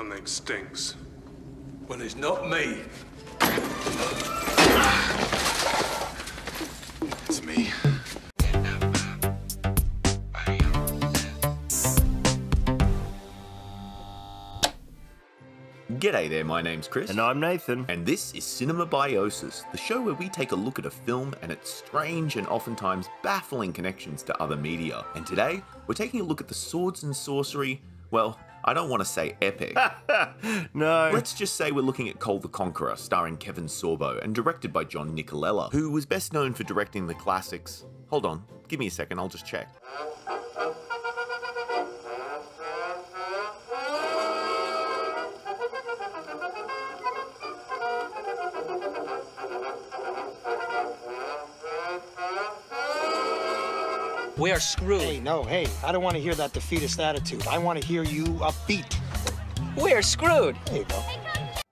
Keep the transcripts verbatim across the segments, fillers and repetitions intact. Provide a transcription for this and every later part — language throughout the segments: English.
Something stinks. Well, it's not me. It's me. G'day there, my name's Chris. And I'm Nathan. And this is Cinema Biosis, the show where we take a look at a film and its strange and oftentimes baffling connections to other media. And today, we're taking a look at the swords and sorcery, well, I don't want to say epic. No. Let's just say we're looking at Kull the Conqueror, starring Kevin Sorbo and directed by John Nicolella, who was best known for directing the classics. Hold on, give me a second, I'll just check. We are screwed. Hey, no, hey, I don't want to hear that defeatist attitude. I want to hear you upbeat. We are screwed. There you go.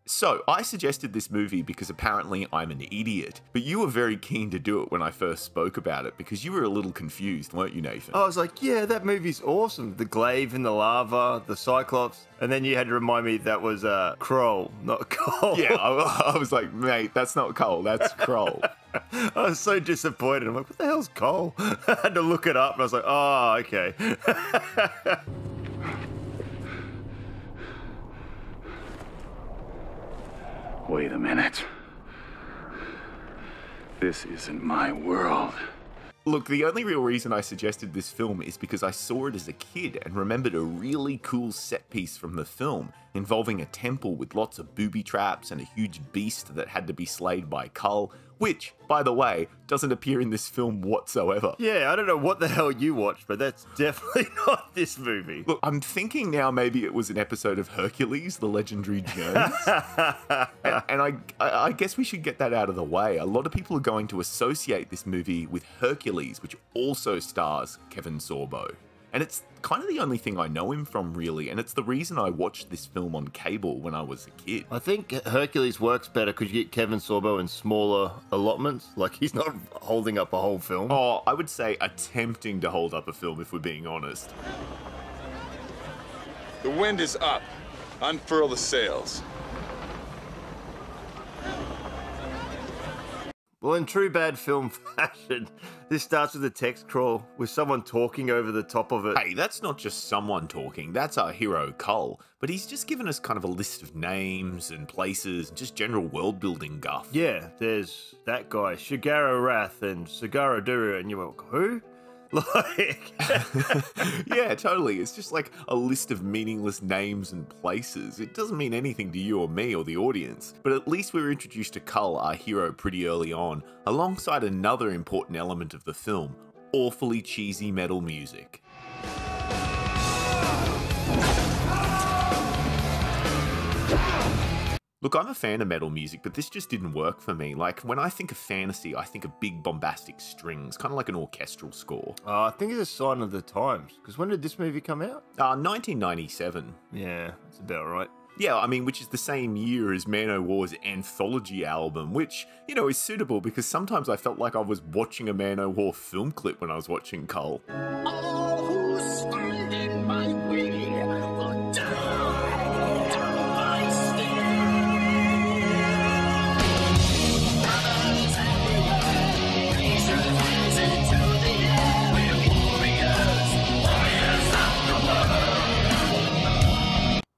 So, I suggested this movie because apparently I'm an idiot. But you were very keen to do it when I first spoke about it, because you were a little confused, weren't you, Nathan? I was like, yeah, that movie's awesome. The glaive and the lava, the cyclops. And then you had to remind me that was uh, Kroll, not Kull. Yeah, I, I was like, mate, that's not Kull, that's Kroll. I was so disappointed. I'm like, what the hell's Kull? I had to look it up and I was like, oh, okay. Wait a minute. This isn't my world. Look, the only real reason I suggested this film is because I saw it as a kid and remembered a really cool set piece from the film involving a temple with lots of booby traps and a huge beast that had to be slayed by Kull, which, by the way, doesn't appear in this film whatsoever. Yeah, I don't know what the hell you watched, but that's definitely not this movie. Look, I'm thinking now maybe it was an episode of Hercules: The Legendary Journeys. and and I, I guess we should get that out of the way. A lot of people are going to associate this movie with Hercules, which also stars Kevin Sorbo. And it's kind of the only thing I know him from, really, and it's the reason I watched this film on cable when I was a kid. I think Hercules works better because you get Kevin Sorbo in smaller allotments. Like, he's not holding up a whole film. Oh, I would say attempting to hold up a film, if we're being honest. The wind is up. Unfurl the sails. Well, in true bad film fashion, this starts with a text crawl with someone talking over the top of it. Hey, that's not just someone talking, that's our hero Kull, but he's just given us kind of a list of names and places, and just general world building guff. Yeah, there's that guy, Shigaro Rath and Sagara Duru, and you're like, who? Like, yeah, totally. It's just like a list of meaningless names and places. It doesn't mean anything to you or me or the audience, but at least we were introduced to Kull, our hero, pretty early on, alongside another important element of the film, awfully cheesy metal music. Look, I'm a fan of metal music, but this just didn't work for me. Like, when I think of fantasy, I think of big bombastic strings, kind of like an orchestral score. Uh, I think it's a sign of the times, because when did this movie come out? Uh, nineteen ninety-seven. Yeah, that's about right. Yeah, I mean, which is the same year as Manowar's anthology album, which, you know, is suitable because sometimes I felt like I was watching a Manowar film clip when I was watching Kull. All who stand in my way will die.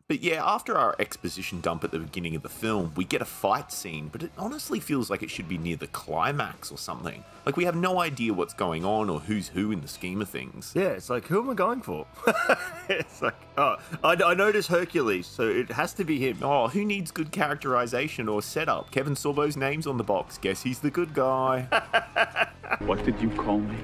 But yeah, after our exposition dump at the beginning of the film, we get a fight scene, but it honestly feels like it should be near the climax or something. Like, we have no idea what's going on or who's who in the scheme of things. Yeah, it's like, who am I going for? It's like, oh, I, I noticed Hercules, so it has to be him. Oh, who needs good characterization or setup? Kevin Sorbo's name's on the box. Guess he's the good guy. What did you call me?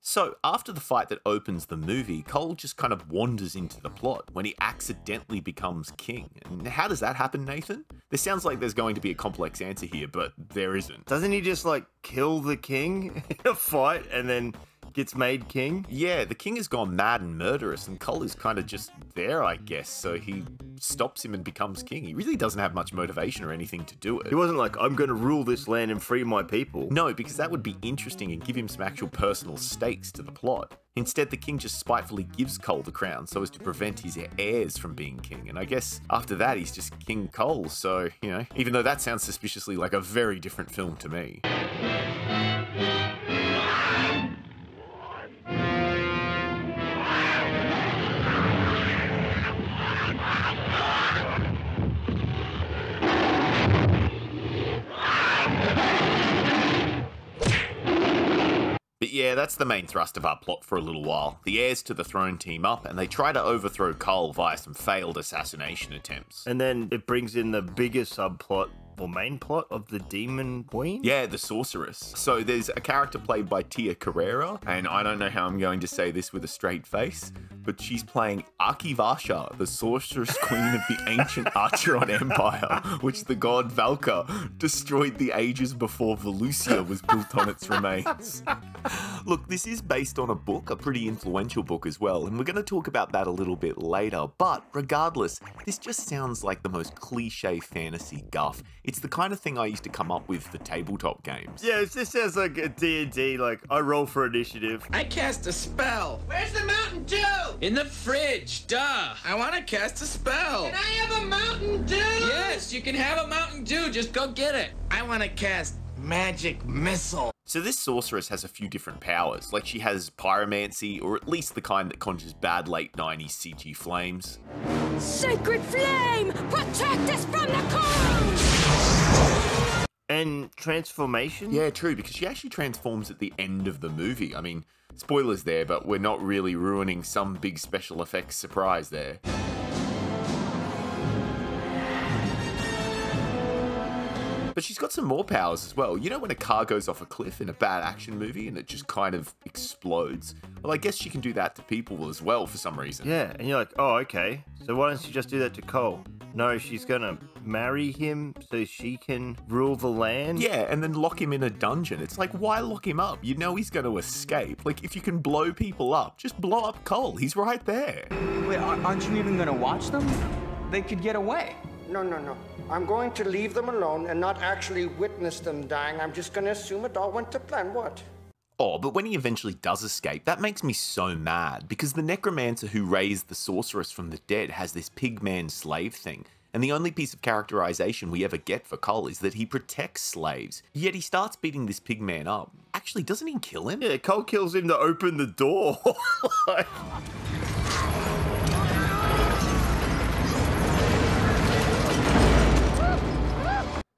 So, after the fight that opens the movie, Kull just kind of wanders into the plot when he accidentally becomes king. And how does that happen, Nathan? This sounds like there's going to be a complex answer here, but there isn't. Doesn't he just, like, kill the king in a fight and then gets made king? Yeah, the king has gone mad and murderous, and Kull is kind of just there, I guess, so he stops him and becomes king. He really doesn't have much motivation or anything to do it. He wasn't like, I'm going to rule this land and free my people. No, because that would be interesting and give him some actual personal stakes to the plot. Instead, the king just spitefully gives Kull the crown so as to prevent his heirs from being king. And I guess after that, he's just King Kull. So, you know, even though that sounds suspiciously like a very different film to me. But yeah, that's the main thrust of our plot for a little while. The heirs to the throne team up, and they try to overthrow Kull via some failed assassination attempts. And then it brings in the bigger subplot, or main plot, of the Demon Queen? Yeah, the Sorceress. So there's a character played by Tia Carrere, and I don't know how I'm going to say this with a straight face, but she's playing Akivasha, the Sorceress Queen of the ancient Archeron Empire, which the god Valka destroyed the ages before Valusia was built on its remains. Look, this is based on a book, a pretty influential book as well, and we're going to talk about that a little bit later, but regardless, this just sounds like the most cliche fantasy guff. It's the kind of thing I used to come up with for tabletop games. Yeah, it just sounds like a D and D, like, I roll for initiative. I cast a spell. Where's the Mountain Dew? In the fridge, duh. I want to cast a spell. Can I have a Mountain Dew? Yes, you can have a Mountain Dew. Just go get it. I want to cast Magic Missile. So this sorceress has a few different powers, like she has pyromancy, or at least the kind that conjures bad late nineties C G flames. Sacred flame, protect us from the cold! And transformation? Yeah, true, because she actually transforms at the end of the movie. I mean, spoilers there, but we're not really ruining some big special effects surprise there. But she's got some more powers as well. You know when a car goes off a cliff in a bad action movie and it just kind of explodes? Well, I guess she can do that to people as well for some reason. Yeah, and you're like, oh, okay. So why don't you just do that to Kull? No, she's gonna marry him so she can rule the land? Yeah, and then lock him in a dungeon. It's like, why lock him up? You know he's gonna escape. Like, if you can blow people up, just blow up Kull. He's right there. Wait, aren't you even gonna watch them? They could get away. No, no, no. I'm going to leave them alone and not actually witness them dying. I'm just going to assume it all went to plan. What? Oh, but when he eventually does escape, that makes me so mad. Because the necromancer who raised the sorceress from the dead has this pigman slave thing. And the only piece of characterization we ever get for Kull is that he protects slaves. Yet he starts beating this pigman up. Actually, doesn't he kill him? Yeah, Kull kills him to open the door. Like...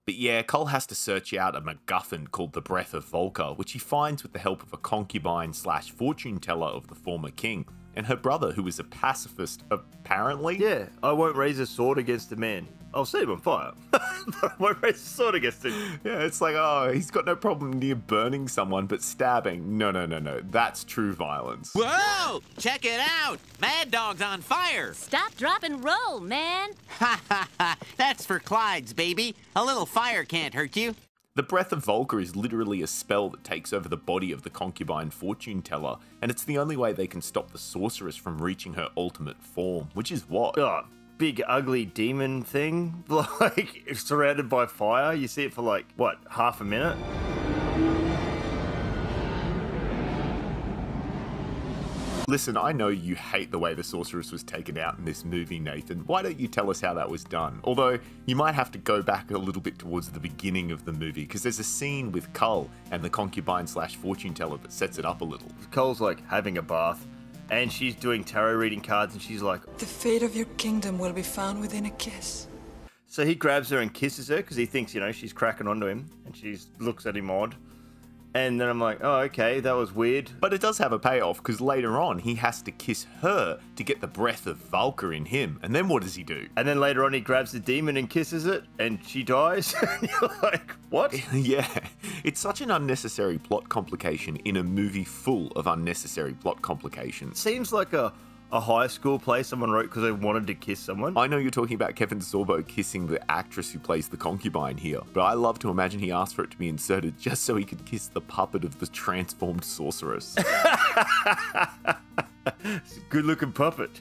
But yeah, Kull has to search out a MacGuffin called the Breath of Valka, which he finds with the help of a concubine slash fortune teller of the former king, and her brother, who is a pacifist, apparently. Yeah, I won't raise a sword against a man. I'll set him on fire. But I won't raise a sword against him. Yeah, it's like, oh, he's got no problem near burning someone, but stabbing. No, no, no, no. That's true violence. Whoa! Check it out! Mad Dog's on fire! Stop, drop, and roll, man! Ha ha ha! That's for Clyde's, baby. A little fire can't hurt you. The Breath of Valka is literally a spell that takes over the body of the concubine fortune teller, and it's the only way they can stop the sorceress from reaching her ultimate form, which is what? Oh. Big ugly demon thing, like surrounded by fire. You see it for like, what, half a minute? Listen, I know you hate the way the sorceress was taken out in this movie, Nathan. Why don't you tell us how that was done? Although, you might have to go back a little bit towards the beginning of the movie, because there's a scene with Kull and the concubine slash fortune teller that sets it up a little. Kull's like having a bath, and she's doing tarot reading cards, and she's like, the fate of your kingdom will be found within a kiss. So he grabs her and kisses her because he thinks, you know, she's cracking onto him, and she looks at him odd. And then I'm like, oh, okay, that was weird. But it does have a payoff, because later on, he has to kiss her to get the breath of Valka in him. And then what does he do? And then later on, he grabs the demon and kisses it, and she dies. And you're like, what? Yeah. It's such an unnecessary plot complication in a movie full of unnecessary plot complications. Seems like a... a high school play someone wrote because they wanted to kiss someone. I know you're talking about Kevin Sorbo kissing the actress who plays the concubine here, but I love to imagine he asked for it to be inserted just so he could kiss the puppet of the transformed sorceress. It's a good looking puppet.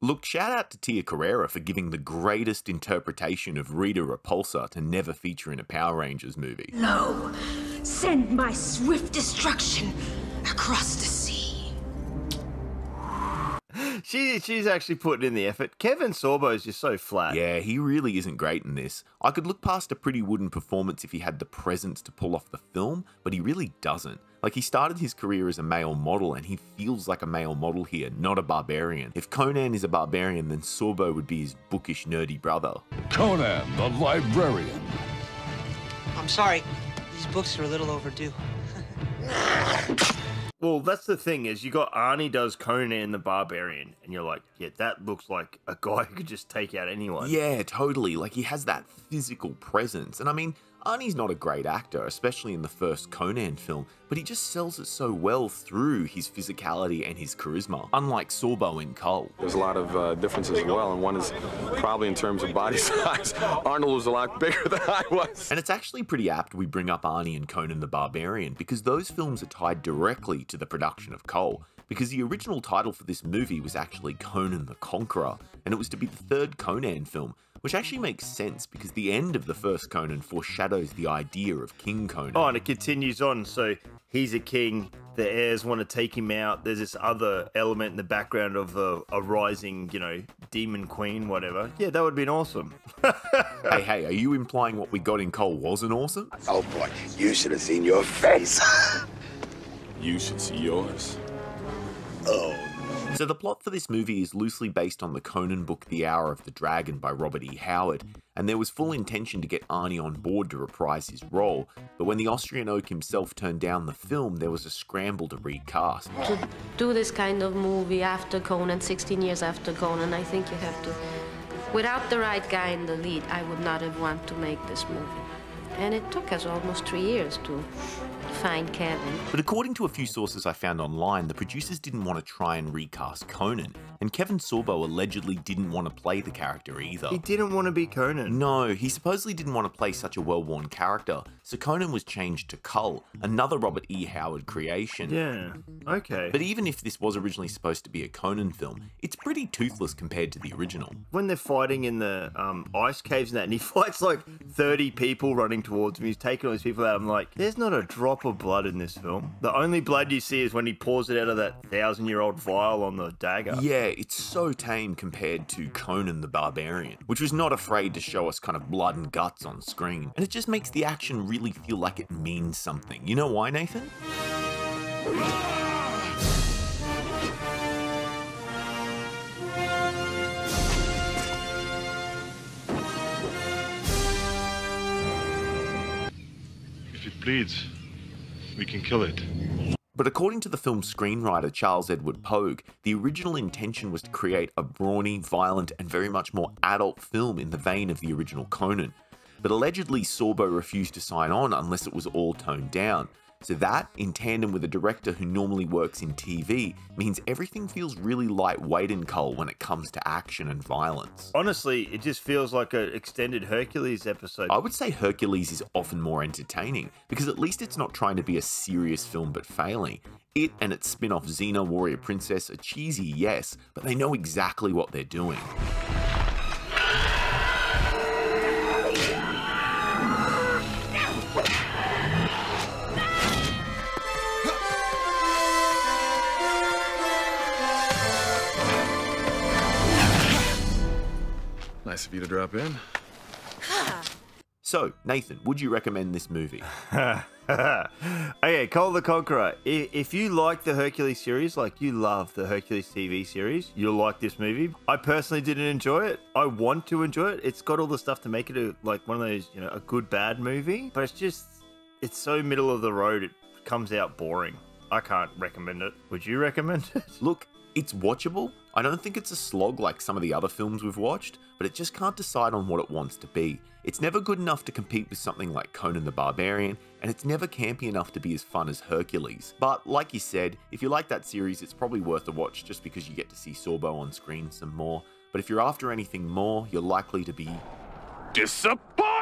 Look, shout out to Tia Carrere for giving the greatest interpretation of Rita Repulsa to never feature in a Power Rangers movie. No, send my swift destruction across the sea. She, she's actually putting in the effort. Kevin Sorbo is just so flat. Yeah, he really isn't great in this. I could look past a pretty wooden performance if he had the presence to pull off the film, but he really doesn't. Like, he started his career as a male model, and he feels like a male model here, not a barbarian. If Conan is a barbarian, then Sorbo would be his bookish, nerdy brother. Conan the Librarian. I'm sorry, these books are a little overdue. Well, that's the thing, is you got Arnie does Conan the Barbarian, and you're like, yeah, that looks like a guy who could just take out anyone. Yeah, totally. Like, he has that physical presence, and I mean, Arnie's not a great actor, especially in the first Conan film, but he just sells it so well through his physicality and his charisma, unlike Sorbo and Kroll. There's a lot of uh, differences as well, and one is probably in terms of body size. Arnold was a lot bigger than I was. And it's actually pretty apt we bring up Arnie and Conan the Barbarian, because those films are tied directly to the production of Kroll, because the original title for this movie was actually Conan the Conqueror, and it was to be the third Conan film, which actually makes sense because the end of the first Conan foreshadows the idea of King Conan. Oh, and it continues on. So he's a king, the heirs want to take him out. There's this other element in the background of a, a rising, you know, demon queen, whatever. Yeah, that would have been awesome. Hey, hey, are you implying what we got in Kroll wasn't awesome? Oh boy, you should have seen your face. You should see yours. Oh. So the plot for this movie is loosely based on the Conan book The Hour of the Dragon by Robert E. Howard, and there was full intention to get Arnie on board to reprise his role, but when the Austrian oak himself turned down the film, there was a scramble to recast. To do this kind of movie after Conan, sixteen years after Conan, I think you have to... Without the right guy in the lead, I would not have wanted to make this movie. And it took us almost three years to... find Kevin. But according to a few sources I found online, the producers didn't want to try and recast Conan, and Kevin Sorbo allegedly didn't want to play the character either. He didn't want to be Conan. No, he supposedly didn't want to play such a well-worn character, so Conan was changed to Kull, another Robert E. Howard creation. Yeah, okay. But even if this was originally supposed to be a Conan film, it's pretty toothless compared to the original. When they're fighting in the um, ice caves and that, and he fights like thirty people running towards him, he's taking all these people out, I'm like, there's not a drop of blood in this film. The only blood you see is when he pours it out of that thousand-year-old vial on the dagger. Yeah, it's so tame compared to Conan the Barbarian, which was not afraid to show us kind of blood and guts on screen. And it just makes the action really feel like it means something. You know why, Nathan? If it bleeds, we can kill it. But according to the film's screenwriter, Charles Edward Pogue, the original intention was to create a brawny, violent, and very much more adult film in the vein of the original Conan. But allegedly, Sorbo refused to sign on unless it was all toned down. So that, in tandem with a director who normally works in T V, means everything feels really lightweight in Kroll when it comes to action and violence. Honestly, it just feels like an extended Hercules episode. I would say Hercules is often more entertaining, because at least it's not trying to be a serious film but failing. It and its spin-off Xena Warrior Princess are cheesy, yes, but they know exactly what they're doing. Nice of you to drop in. So, Nathan, would you recommend this movie? Okay, Kroll the Conqueror. If you like the Hercules series, like you love the Hercules T V series, you'll like this movie. I personally didn't enjoy it. I want to enjoy it. It's got all the stuff to make it a, like one of those, you know, a good, bad movie. But it's just, it's so middle of the road, it comes out boring. I can't recommend it. Would you recommend it? Look, it's watchable. I don't think it's a slog like some of the other films we've watched, but it just can't decide on what it wants to be. It's never good enough to compete with something like Conan the Barbarian, and it's never campy enough to be as fun as Hercules. But like you said, if you like that series, it's probably worth a watch just because you get to see Sorbo on screen some more. But if you're after anything more, you're likely to be disappointed.